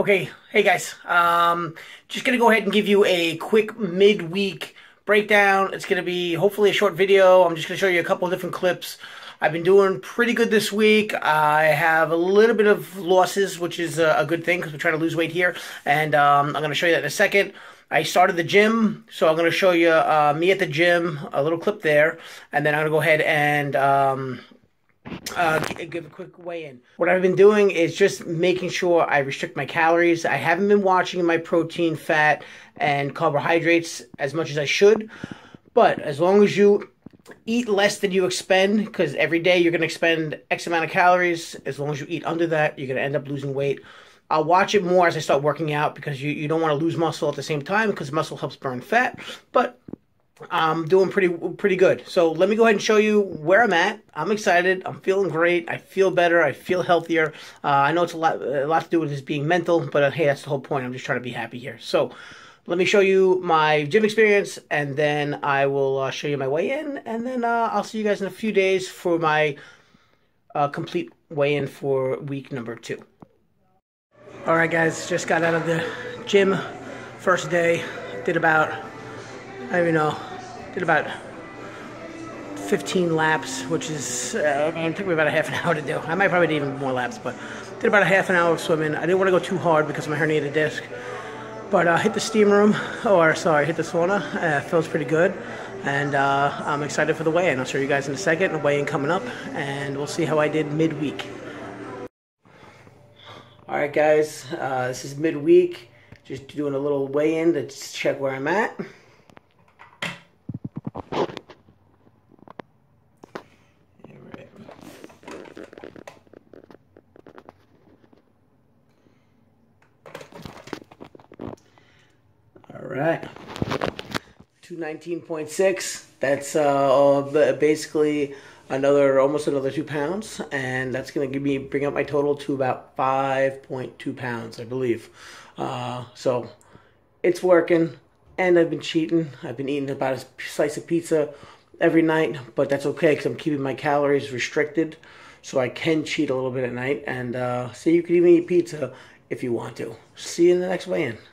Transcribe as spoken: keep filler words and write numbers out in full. Okay, hey guys, um, just going to go ahead and give you a quick midweek breakdown. It's going to be hopefully a short video. I'm just going to show you a couple of different clips. I've been doing pretty good this week. I have a little bit of losses, which is a, a good thing because we're trying to lose weight here. And um, I'm going to show you that in a second. I started the gym, so I'm going to show you uh, me at the gym, a little clip there. And then I'm going to go ahead and... Um, Uh, give a quick weigh in. What I've been doing is just making sure I restrict my calories. I haven't been watching my protein, fat, and carbohydrates as much as I should. But as long as you eat less than you expend, because every day you're going to expend X amount of calories, as long as you eat under that, you're going to end up losing weight. I'll watch it more as I start working out because you, you don't want to lose muscle at the same time because muscle helps burn fat. But I'm doing pretty pretty good. So let me go ahead and show you where I'm at. I'm excited. I'm feeling great. I feel better. I feel healthier. Uh, I know it's a lot, a lot to do with just being mental, but uh, hey, that's the whole point. I'm just trying to be happy here. So let me show you my gym experience, and then I will uh, show you my weigh-in, and then uh, I'll see you guys in a few days for my uh, complete weigh-in for week number two. All right, guys. Just got out of the gym. First day. Did about, I don't even know. Did about fifteen laps, which is, uh, it took me about a half an hour to do. I might probably do even more laps, but did about a half an hour of swimming. I didn't want to go too hard because of my herniated disc, but uh, hit the steam room, or sorry, hit the sauna. Uh, feels pretty good, and uh, I'm excited for the weigh-in. I'll show you guys in a second, the weigh-in coming up, and we'll see how I did midweek. All right, guys, uh, this is midweek. Just doing a little weigh-in to check where I'm at. Alright, two nineteen point six, that's uh, basically another, almost another two pounds, and that's going to give me, bring up my total to about five point two pounds, I believe. Uh, so, it's working, and I've been cheating. I've been eating about a slice of pizza every night, but that's okay, because I'm keeping my calories restricted, so I can cheat a little bit at night, and uh, so you can even eat pizza if you want to. See you in the next weigh-in.